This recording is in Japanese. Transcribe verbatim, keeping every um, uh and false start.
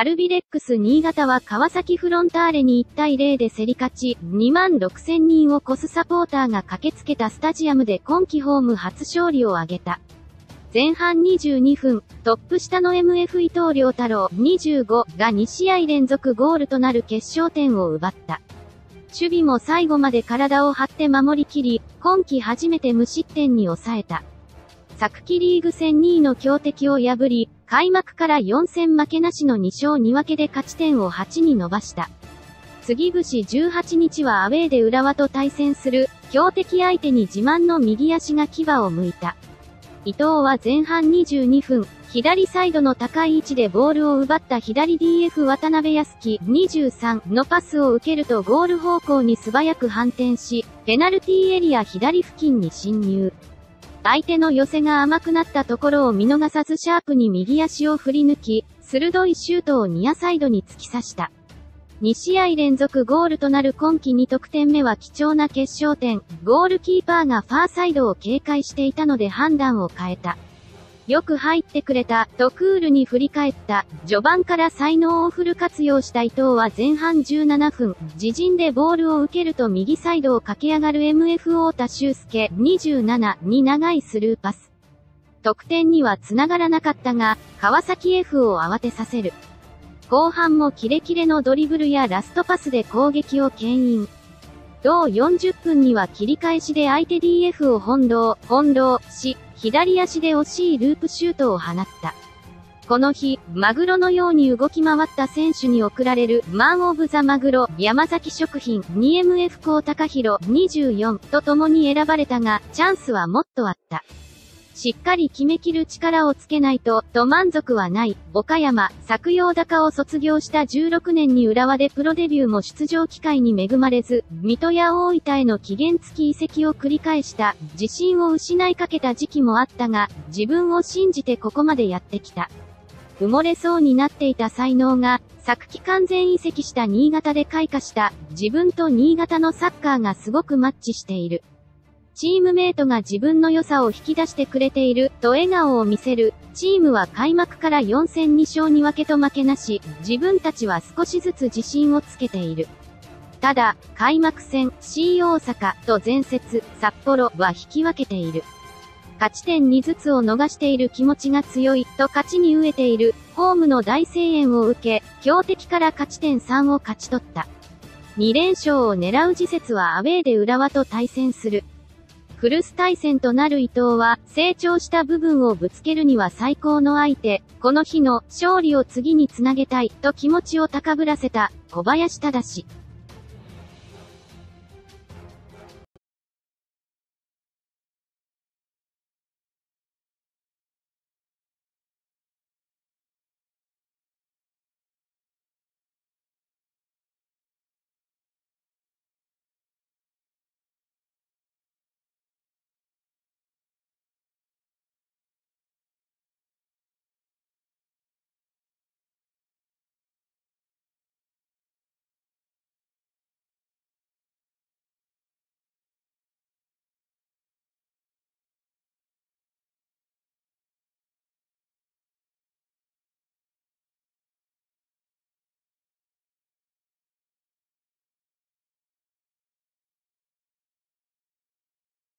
アルビレックス新潟は川崎フロンターレにいちたいゼロで競り勝ち、にまんろくせんにんを超すサポーターが駆けつけたスタジアムで今季ホーム初勝利を挙げた。前半にじゅうにふん、トップ下の エムエフ 伊藤亮太郎にじゅうごがにしあいれんぞくゴールとなる決勝点を奪った。守備も最後まで体を張って守りきり、今季初めて無失点に抑えた。昨季リーグ戦にいの強敵を破り、開幕からよんせん負けなしのにしょうにわけで勝ち点をはちに伸ばした。次節じゅうはちにちはアウェーで浦和と対戦する、強敵相手に自慢の右足が牙を向いた。伊藤は前半にじゅうにふん、左サイドの高い位置でボールを奪った左 ディーエフ 渡辺康樹にじゅうさんのパスを受けるとゴール方向に素早く反転し、ペナルティーエリア左付近に侵入。相手の寄せが甘くなったところを見逃さずシャープに右足を振り抜き、鋭いシュートをニアサイドに突き刺した。にしあいれんぞくゴールとなる今季にとくてんめは貴重な決勝点。ゴールキーパーがファーサイドを警戒していたので判断を変えた。よく入ってくれた、とクールに振り返った。序盤から才能をフル活用した伊藤は前半じゅうななふん、自陣でボールを受けると右サイドを駆け上がる エムエフ 太田修介にじゅうななに長いスルーパス。得点には繋がらなかったが、川崎 エフ を慌てさせる。後半もキレキレのドリブルやラストパスで攻撃を牽引。同よんじゅっぷんには切り返しで相手 ディーエフ を翻弄、翻弄し、左足で惜しいループシュートを放った。この日、マグロのように動き回った選手に贈られるマン・オブ・ザ・マグロ、山崎食品、にエムエフ 高貴弘、にじゅうよんと共に選ばれたが、チャンスはもっとあった。しっかり決めきる力をつけないと、と満足はない。岡山、作陽高を卒業したじゅうろくねんに浦和でプロデビューも出場機会に恵まれず、水戸や大分への期限付き移籍を繰り返した、自信を失いかけた時期もあったが、自分を信じてここまでやってきた。埋もれそうになっていた才能が、昨季完全移籍した新潟で開花した、自分と新潟のサッカーがすごくマッチしている。チームメイトが自分の良さを引き出してくれている、と笑顔を見せる。チームは開幕からよんせんにしょうにわけと負けなし、自分たちは少しずつ自信をつけている。ただ、開幕戦、シー 大阪と前節、札幌は引き分けている。勝ち点にずつを逃している気持ちが強い、と勝ちに飢えている。ホームの大声援を受け、強敵から勝ち点さんを勝ち取った。にれんしょうを狙う次節はアウェーで浦和と対戦する。古巣対戦となる伊藤は、成長した部分をぶつけるには最高の相手、この日の勝利を次につなげたい、と気持ちを高ぶらせた、小林忠。